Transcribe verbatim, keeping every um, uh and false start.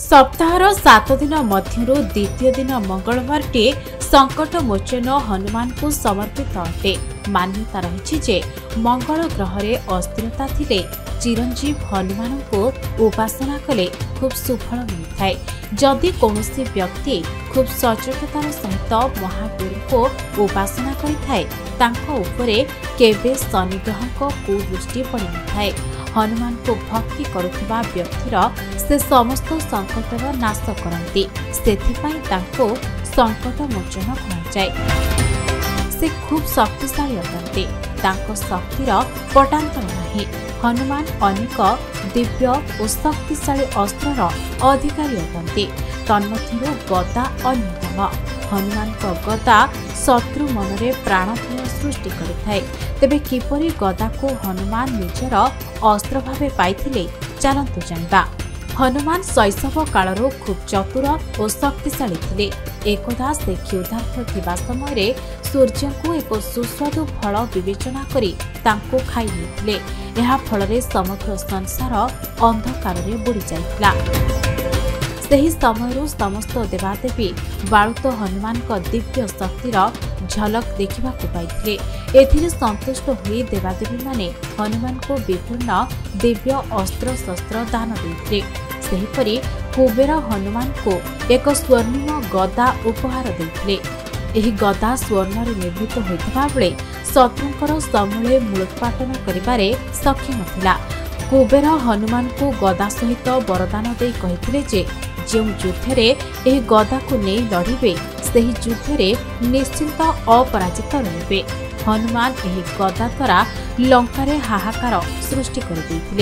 सप्ताहर सात दिन मध्य द्वितीय दिन मंगलवार टे संकट मोचन हनुमान को समर्पित अटे। मान्यता रही जे मंगल ग्रह अस्थिरता थिले चिरंजीव हनुमान को उपासना कले खूब सुफल मिलता है। जदि कौन व्यक्ति खूब सचेततार सहित महावीर को उपासना करे केबे शनि ग्रह को कुदृष्टि पड़न थाए। हनुमान को भक्ति करुवा व्यक्तिर से समस्त संकटर नाश करती से संकट मोचन कहुए। से खूब शक्तिशाली अटंती शक्तिर पटातर ना। हनुमान अनेक दिव्य और शक्तिशाली अस्त्र अधिकारी अटंती तन्मध्य गदा अन्यतम। हनुमान को गदा शत्रु मन में प्राणभय सृष्टि करे। तेबे किपरि गदा को हनुमान निजर अस्त्र भावे पाइथिले चलतु जानिबा। हनुमान शैशव कालर खूब चतुर और शक्तिशाली थिले। एकदा से क्षुधार्थ थिबा समय सूर्य को एक सुस्वादु फल विवेचना करी तांको खाई लेथिले। यह फल समग्र संसार अंधकार में बुड़ी जाइथिला। सेही समय समस्त देवादेवी बाळुत हनुमान का दिव्य शक्तिर झलक देखा पाई। एथिरे संतुष्ट हुई देवादेवी माने हनुमान को विभिन्न दिव्य अस्त्र शस्त्र दान देते। सेहीपरि कुबेर हनुमान को एक स्वर्णिम गदा उपहार देते। यह गदा स्वर्ण रे निर्मित होता बेले शत्रुंकर समूले मूलोत्पाटन करिबारे सक्षम थिला। कुबेर हनुमान को गदा सहित वरदान दे कहिथिले जे जो युद्धरे यह गदा को नहीं लड़े से ही युद्धरे निश्चिंत अपराजित रहे। हनुमान यह गदा द्वारा लंकार हाहाकार सृष्टि कर।